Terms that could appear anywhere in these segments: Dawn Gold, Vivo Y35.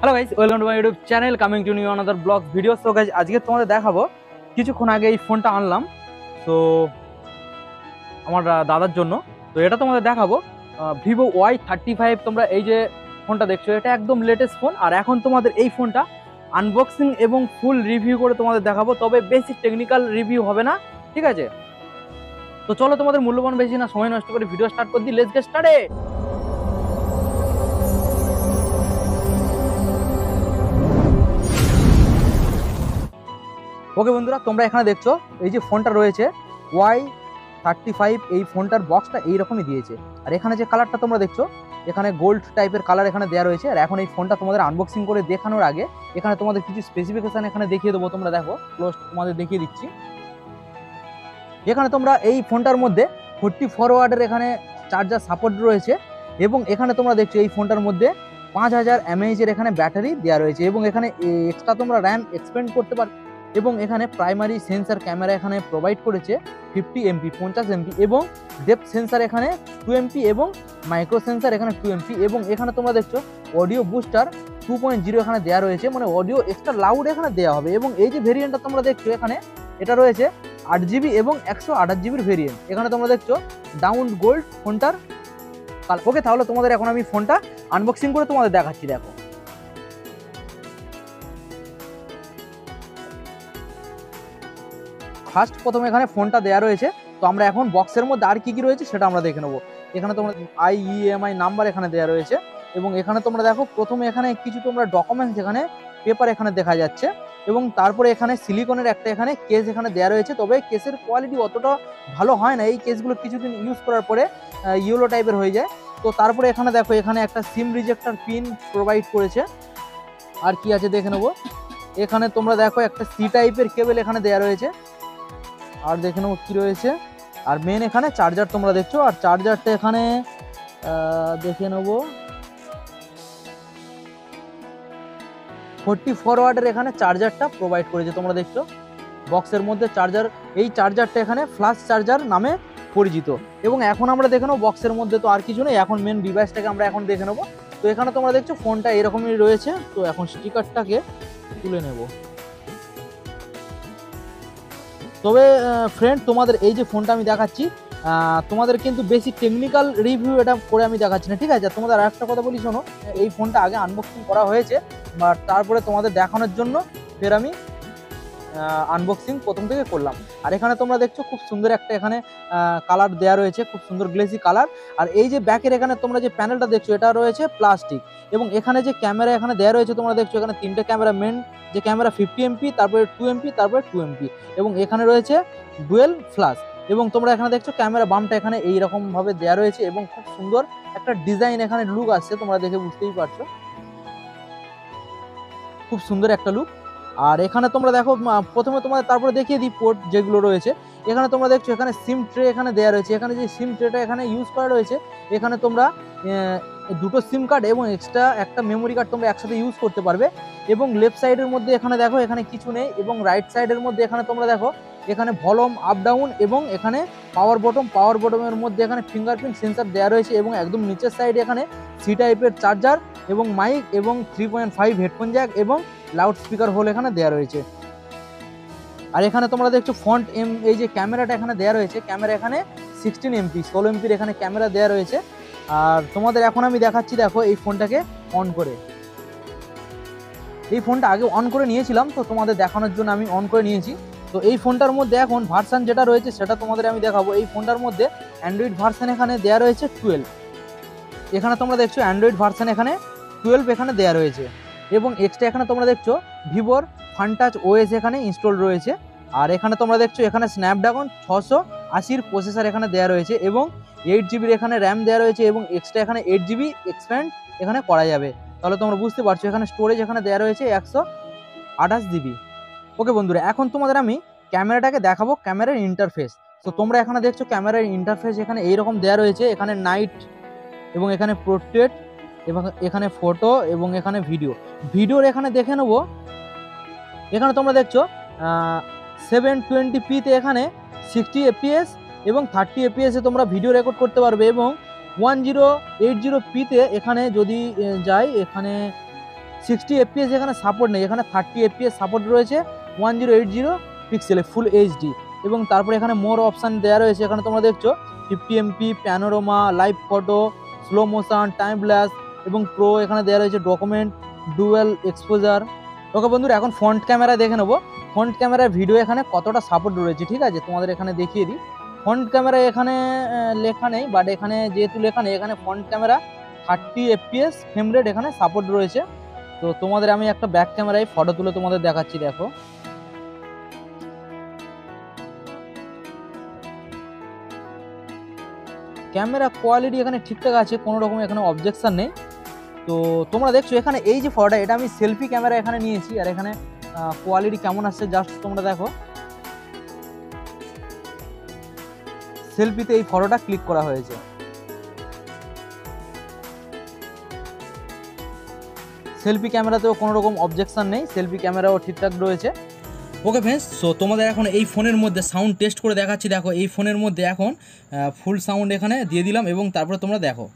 Hello guys welcome to my YouTube channel coming to new another blog video. So guys आज के तुम्हारे देखाबो किछुक्षण आगे फोनटा आनलाम तो আমার দাদার জন্য। তো এটা তোমাদের দেখাবো Vivo Y35। তোমরা এই যে ফোনটা দেখছো এটা একদম লেটেস্ট ফোন, আর এখন তোমাদের এই ফোনটা আনবক্সিং এবং ফুল রিভিউ করে তোমাদের দেখাবো, তবে বেশি টেকনিক্যাল রিভিউ হবে না, ঠিক আছে? তো চলো তোমাদের মূল্যবান বেশি না সময় নষ্ট করে ভিডিও স্টার্ট করে দিই। Let's get started. ओके बंधुरा तुम्हारा एखाने देखो ये फोन रही है Y35 फोनटार बक्सटा यही रकम ही दिए और एखे कलर तुम्हारा देखो एखे गोल्ड टाइपर कलर एखे देया रही है। और एखन फोन तुम्हारा आनबक्सिंग कर देखानोर आगे एखे तुम्हारा किछु स्पेसिफिकेशन एखे देखिए देव। तुम्हारा देखो क्लोज तुम्हारा देखिए दिच्छी एखे तुम्हारा फोनटार मध्य 44 वाटेर एखे चार्जार सपोर्ट रही है और एखे तुम्हारा देखो ये फोनटार मध्य 5000 mAh एखे बैटारी देया रही है और एखे एक्सट्रा तुम्हारा रैम एक्सपेंड करते এবং এখানে প্রাইমারি সেন্সর ক্যামেরা এখানে প্রোভাইড করেছে 50 MP 50 MP এবং ডেপথ সেন্সর এখানে 2 MP এবং মাইক্রো সেন্সর এখানে 2 MP এবং এখানে তোমরা দেখছো অডিও বুস্টার 2.0 এখানে দেয়া রয়েছে, মানে অডিও এক্সট্রা লাউড এখানে দেয়া হবে। এবং এই যে ভেরিয়েন্টটা তোমরা দেখছো এখানে এটা রয়েছে 8GB এবং 128GB ভেরিয়েন্ট। এখানে তোমরা দেখছো ডাউন গোল্ড ফোনটার। ওকে তাহলে তোমাদের এখন আমি ফোনটা আনবক্সিং করে তোমাদের দেখাচ্ছি। দেখো ফার্স্ট প্রথমে এখানে ফোনটা দেয়া রয়েছে। তো আমরা এখন বক্সের মধ্যে আর কি কি রয়েছে সেটা আমরা দেখে নেব। এখানে তোমরা IEMI নাম্বার এখানে দেয়া রয়েছে এবং এখানে তোমরা দেখো প্রথমে এখানে কিছু তোমরা ডকুমেন্টস এখানে পেপার এখানে দেখা যাচ্ছে এবং তারপরে এখানে সিলিকনের একটা এখানে কেস এখানে দেয়া রয়েছে, তবে কেসের কোয়ালিটি অতটা ভালো হয় না। এই কেসগুলো কিছুদিন ইউজ করার পরে ইয়েলো টাইপের হয়ে যায়। তো তারপরে এখানে দেখো এখানে একটা সিম রিজেক্টার পিন প্রোভাইড করেছে। আর কি আছে দেখে নেব। এখানে তোমরা দেখো একটা সি টাইপের কেবল এখানে দেয়া রয়েছে আর দেখে নেব কী রয়েছে। আর মেন এখানে চার্জার তোমরা দেখছো আর চার্জারটা এখানে দেখে নেব 44 ওয়াটের এখানে চার্জারটা প্রোভাইড করেছে। তোমরা দেখছো বক্সের মধ্যে চার্জার, এই চার্জারটা এখানে ফ্ল্যাশ চার্জার নামে পরিচিত। এবং এখন আমরা দেখে নেব বক্সের মধ্যে তো আর কিছু নেই, এখন মেন ডিভাইসটাকে আমরা এখন দেখে নেব। তো এখানে তোমরা দেখছো ফোনটা এরকমই রয়েছে। তো এখন স্টিকারটাকে তুলে নেব। তবে ফ্রেন্ড তোমাদের এই যে ফোনটা আমি দেখাচ্ছি তোমাদের কিন্তু বেশি টেকনিক্যাল রিভিউ এটা করে আমি দেখাচ্ছি না, ঠিক আছে? তোমাদের আর একটা কথা বলি শোনো, এই ফোনটা আগে আনবক্সিং করা হয়েছে বা তারপরে তোমাদের দেখানোর জন্য ফের আমি আনবক্সিং প্রথম থেকে করলাম। আর এখানে তোমরা দেখছো খুব সুন্দর একটা এখানে কালার দেয়া রয়েছে, খুব সুন্দর গ্লেসি কালার। আর এই যে ব্যাকের এখানে তোমরা যে প্যানেলটা দেখছো এটা রয়েছে প্লাস্টিক এবং এখানে যে ক্যামেরা এখানে দেয়া রয়েছে তোমরা দেখছো এখানে তিনটে ক্যামেরা, মেন যে ক্যামেরা 50 MP তারপরে 2 MP তারপরে 2 MP এবং এখানে রয়েছে ডুয়েল ফ্ল্যাশ। এবং তোমরা এখানে দেখছো ক্যামেরা বামটা এখানে এইরকমভাবে দেয়া রয়েছে এবং খুব সুন্দর একটা ডিজাইন এখানে লুক আসছে, তোমরা দেখে বুঝতেই পারছো খুব সুন্দর একটা লুক। আর এখানে তোমরা দেখো প্রথমে তোমাদের তারপরে দেখিয়ে দিই পোর্ট যেগুলো রয়েছে। এখানে তোমরা দেখছো এখানে সিম ট্রে এখানে দেয়া রয়েছে, এখানে যে সিম ট্রেটা এখানে ইউজ করা রয়েছে এখানে তোমরা দুটো সিম কার্ড এবং এক্সট্রা একটা মেমোরি কার্ড তোমরা একসাথে ইউজ করতে পারবে। এবং লেফট সাইডের মধ্যে এখানে দেখো এখানে কিছু নেই এবং রাইট সাইডের মধ্যে এখানে তোমরা দেখো এখানে ভলিউম আপ ডাউন এবং এখানে পাওয়ার বটম, পাওয়ার বটমের মধ্যে এখানে ফিঙ্গারপ্রিন্ট সেন্সার দেওয়া রয়েছে এবং একদম নিচের সাইডে এখানে সি টাইপের চার্জার এবং মাইক এবং 3.5 হেডফোন জ্যাক এবং লাউড স্পিকার হোল এখানে দেওয়া রয়েছে। আর এখানে তোমরা দেখছো ফ্রন্ট এই যে ক্যামেরাটা এখানে দেওয়া রয়েছে, ক্যামেরা এখানে 16 MP 16 MPর এখানে ক্যামেরা দেওয়া রয়েছে। আর তোমাদের এখন আমি দেখাচ্ছি দেখো এই ফোনটাকে অন করে। এই ফোনটা আগে অন করে নিয়েছিলাম তো তোমাদের দেখানোর জন্য আমি অন করে নিয়েছি। তো এই ফোনটার মধ্যে এখন ভার্সান যেটা রয়েছে সেটা তোমাদের আমি দেখাবো। এই ফোনটার মধ্যে অ্যান্ড্রয়েড ভার্সান এখানে দেওয়া রয়েছে 12। এখানে তোমরা দেখছো অ্যান্ড্রয়েড ভার্সান এখানে 12 এখানে দেওয়া রয়েছে এবং এক্সট্রা এখানে তোমরা দেখছো ভিভোর ফানটাচ OS এখানে ইনস্টল রয়েছে। আর এখানে তোমরা দেখছো এখানে স্ন্যাপড্রাগন 680 প্রসেসর এখানে দেওয়া রয়েছে এবং 8 GBর এখানে র্যাম দেওয়া রয়েছে এবং এক্সট্রা এখানে 8 GB এক্সপ্যান্ড এখানে করা যাবে। তাহলে তোমরা বুঝতে পারছো এখানে স্টোরেজ এখানে দেওয়া রয়েছে 128 GB। ওকে বন্ধুরা এখন তোমাদের আমি ক্যামেরাটাকে দেখাবো, ক্যামেরার ইন্টারফেস। তো তোমরা এখানে দেখছো ক্যামেরার ইন্টারফেস এখানে এইরকম দেওয়া রয়েছে, এখানে নাইট এবং এখানে পোর্ট্রেট এবং এখানে ফটো এবং এখানে ভিডিওর এখানে দেখে নেবো। এখানে তোমরা দেখছো 720p তে এখানে 60 FPS এবং 30 FPS তোমরা ভিডিও রেকর্ড করতে পারবে এবং 1080p ते एखाने जोदी जाए एखाने 60 FPS एखाने सपोर्ट नहीं, एखाने 30 FPS सपोर्ट रयेछे 1080 पिक्सेले फुल HD एबं तारपरे एखाने मोर अपशन देया रयेछे। एखाने तोमरा देखछो 50 MP panorama, live photo, slow motion, time lapse एबं प्रो एखाने देया रयेछे डकुमेंट डुएल एक्सपोजार। ओके बंधुरा एखन फ्रंट कैमेरा देखे नेब फ्रंट कैमेरार भिडियो एखाने कतटा सपोर्ट रयेछे। ठीक आछे तोमादेर एखाने देखिए दिई फ्रंट कैमेरा एखाने लेखा नहीं बाट एखाने जेहेतु लेखा नहीं एखाने front camera 30 FPS frame rate एखाने सपोर्ट रयेछे। तो तोमादेर आमी एकटा बैक कैमेराय फटो तुले तोमादेर देखाच्छि। देखो कैमेरा क्वालिटी एखाने ठीकठाक आछे, कोनो रकम एखाने अबजेक्शन नेই। तो तुम्हारा देखो एखे ये फटोटा ये सेल्फी कैमरा एखे नहीं क्वालिटी केमन आसছে जस्ट तुम्हारा देखो सेल्फीते फटोटा क्लिक करा हुए है। सेल्फी कैमराते कोनो रकम अबजेक्शन नहीं, सेल्फी कैमराओ ठीक ठाक रही है। ओके फ्रेंड्स सो तुम्हारा एखन ये फोनर मध्य साउंड टेस्ट कर देखा। देखो ये फोनर मध्य एखन फुल साउंड एखे दिए दिलाम एबं तारपर तुम्हारा देखो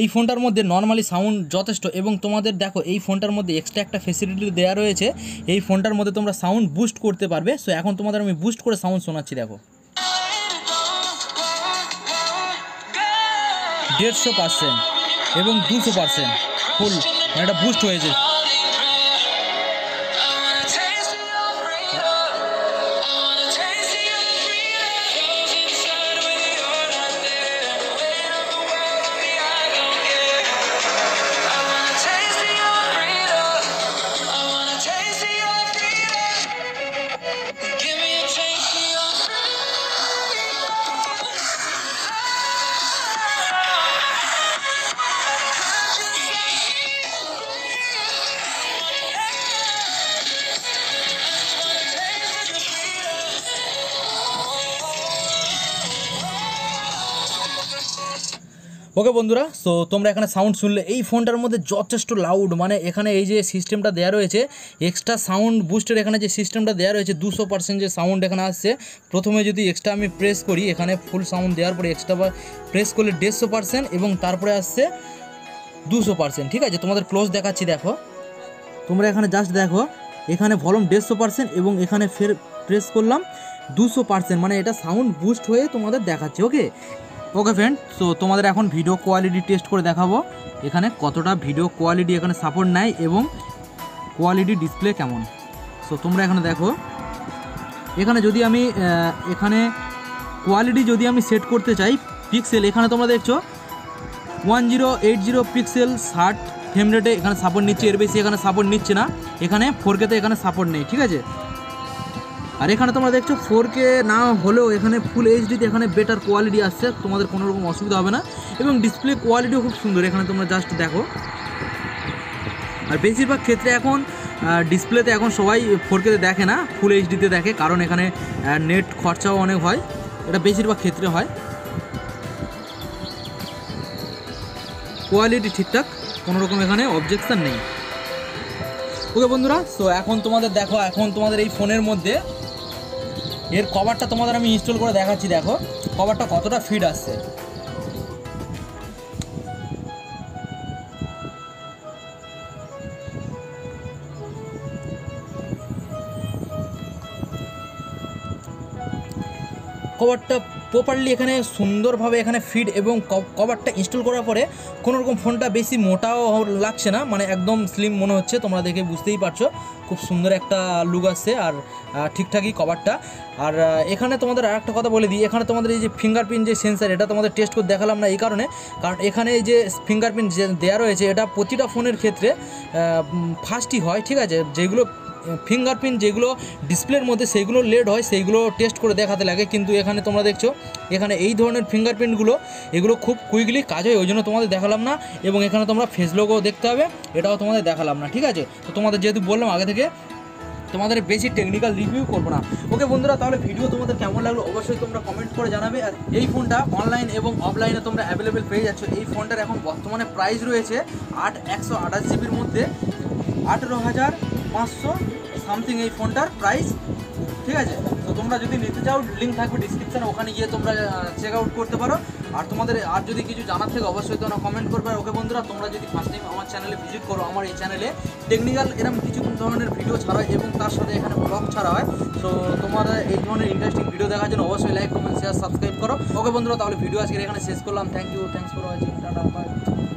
এই ফোনটার মধ্যে নরমালি সাউন্ড যথেষ্ট এবং তোমাদের দেখো এই ফোনটার মধ্যে এক্সট্রা একটা ফ্যাসিলিটি দেয়া রয়েছে। এই ফোনটার মধ্যে তোমরা সাউন্ড বুস্ট করতে পারবে। সো এখন তোমাদের আমি বুস্ট করে সাউন্ড শোনাচ্ছি। দেখো 150% এবং 200% ফুল এটা বুস্ট হয়েছে। ओके बंधुरा सो तोमरा एखाने साउंड सुनले এই ফোনটার মধ্যে যথেষ্ট লাউড মানে এখানে এই যে সিস্টেমটা দেয়া রয়েছে এক্সট্রা সাউন্ড বুস্টের এখানে যে সিস্টেমটা দেয়া রয়েছে 200% যে সাউন্ড এখানে আসছে। প্রথমে যদি এক্সট্রা আমি প্রেস করি এখানে ফুল সাউন্ড দেওয়ার পরে এক্সট্রা প্রেস করলে 150% এবং তারপরে আসছে 200%। ঠিক আছে তোমাদের ক্লোজ দেখাচ্ছি। দেখো তোমরা এখানে জাস্ট দেখো এখানে ভলিউম 150% এবং এখানে ফের প্রেস করলাম 200% মানে এটা সাউন্ড বুস্ট হয়ে তোমাদের দেখাচ্ছে। ওকে ओके फ्रेंड सो तुम्हारा एखन भिडियो क्वालिटी टेस्ट कर देखाबो एखाने कतटा भिडियो क्वालिटी एखाने सपोर्ट नाई एवं क्वालिटी डिसप्ले केमन। सो तुम्हारा एखाने देखो एखाने जोदि आमी एखाने क्वालिटी जोदि आमी सेट करते चाई पिक्सेल एखाने तोमरा देखछो 1080 पिक्सेल 60 फ्रेम रेटे एखाने सपोर्ट निच्छे, एर बेशी एखाने सपोर्ट निच्छे ना। एखाने 4K ते एखाने सपोर्ट नेই। ठीक आछे और एखे तुम्हारा देखो 4K ना होलेও एखे फुल HD ते एखे बेटार क्वालिटी आसছে, तुम्हारे कोनो रकम असुविधा होबे ना एवं डिसप्ले क्वालिटी खूब सुंदर एखे तुम्हारा जस्ट देखो। और बेशिरभाग क्षेत्रे एखन डिसप्लेते एखन सबाई 4K ते देखे ना फुल HD ते देखे कारण एखे नेट खर्चाओ अनेक हय, एटा बेशिरभाग क्षेत्रे हय। क्वालिटी ठीकठाक कोनो रकम एखे अबजेक्शन नेই। ओके बंधुरा सो एखन तुम्हारा देखो एखन तुम्हारा ये फोनर मध्य एर कवरटा तुम्हारा आमी इन्स्टल करे देखाच्छि। देखो कवरटा कतटा फिट आसছে कवरटा प्रपारलि एखाने सुंदर भावे एखाने फिट एवं कवरटा इन्स्टल करार परे कोनो रकम फोनटा बेशी मोटाओ लागছে ना माने एकदम स्लिम मने হচ্ছে। তোমরা দেখে বুঝতেই পারছো খুব সুন্দর একটা লুক আসছে আর ঠিকঠাকই কভারটা। আর এখানে তোমাদের আরেকটা কথা বলে দিই এখানে তোমাদের এই যে ফিঙ্গারপ্রিন্ট যে সেন্সর এটা তোমাদের টেস্ট করে দেখালাম না এই কারণে কারণ এখানে এই যে ফিঙ্গারপ্রিন্ট যে দেয়া রয়েছে এটা প্রতিটা ফোনের ক্ষেত্রে ফাস্টই হয়। ঠিক আছে যেগুলো फिंगारप्रिंट जेगुलो डिसप्लेर मध्य सेगुलो लेट हय सेगुलो टेस्ट करे देखाते लागे किन्तु एखाने तोमरा देखछो एखाने एई धरनेर फिंगारप्रिंटगुलो एगुलो खूब क्विकली काज हय ओइजন্য তোমাদের দেখালাম না এবং এখানে তোমরা ফেস লোগো দেখতে পাবে এটাও তোমাদের দেখালাম না। ঠিক আছে তো তোমাদের যেহেতু বললাম আগে থেকে তোমাদের বেশি টেকনিক্যাল রিভিউ করব না। ওকে বন্ধুরা, তাহলে ভিডিও তোমাদের কেমন লাগলো অবশ্যই তোমরা কমেন্ট করে জানাবে। আর এই ফোনটা অনলাইন এবং অফলাইনে তোমরা অ্যাভেলেবেল পেয়ে যাচ্ছ। এই ফোনটার এখন বর্তমানে প্রাইস রয়েছে 128 জিবির মধ্যে 18,500 সামথিং এই ফোনটার প্রাইস, ঠিক আছে। তো তোমরা যদি নিতে চাও লিঙ্ক থাকবে ডিসক্রিপশানে, ওখানে গিয়ে তোমরা চেক আউট করতে পারো। আর তোমাদের আর যদি কিছু জানার থাকে অবশ্যই তোমরা কমেন্ট করবে। আর ওকে বন্ধুরা, তোমরা যদি ফার্স্ট টাইম আমার চ্যানেলে ভিজিট করো, আমার এই চ্যানেলে টেকনিক্যাল এরকম কিছু ধরনের ভিডিও ছাড়া হয় এবং তার সাথে এখানে ব্লগ ছাড়া হয়। তো তোমাদের এই ধরনের ইন্টারেস্টিং ভিডিও দেখার জন্য অবশ্যই লাইক, কমেন্ট, শেয়ার, সাবস্ক্রাইব করো। ওকে বন্ধুরা, তাহলে ভিডিও আজকে এখানে শেষ করলাম। Thank you, thanks for watching, tata, by.